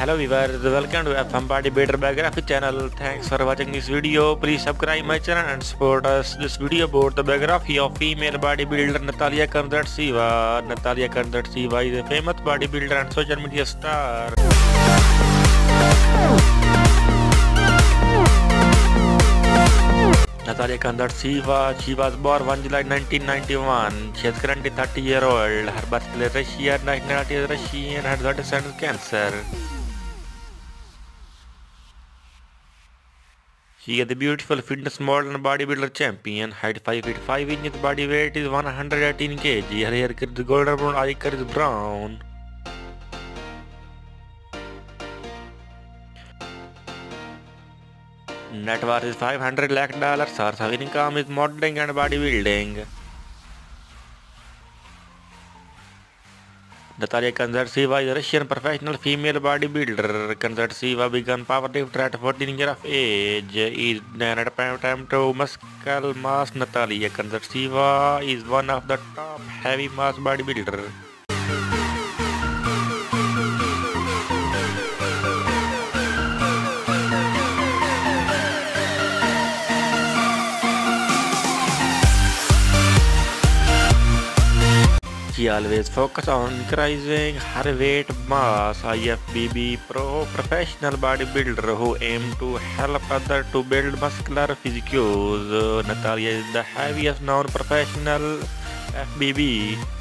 Hello viewers, welcome to FM Body Builders Biography channel. Thanks for watching this video. Please subscribe my channel and support us. This video about the biography of female bodybuilder Nataliya Kuznetsova. Nataliya Kuznetsova is a famous bodybuilder and social media star. Nataliya Kuznetsova, she was born 1 July 1991. She is currently 30 years old. Her birthplace is Russia, nationality is Russian, her daughter has cancer. She is a beautiful fitness model and bodybuilder champion. Height 5 feet 5 inches, body weight is 118 kg. Her hair is golden brown, eye color is brown. Net worth is $500 lakh. Her income is modeling and bodybuilding. Nataliya Kuznetsova is a Russian professional female bodybuilder. Kuznetsova began powerlifting at 14 years of age. Is at time to muscle mass. Nataliya Kuznetsova is one of the top heavy mass bodybuilder. She always focus on increasing her weight mass. IFBB pro professional bodybuilder who aim to help others to build muscular physiques. Nataliya is the heaviest known professional FBB.